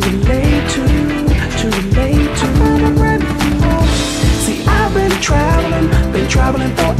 to relate to. See, I've been traveling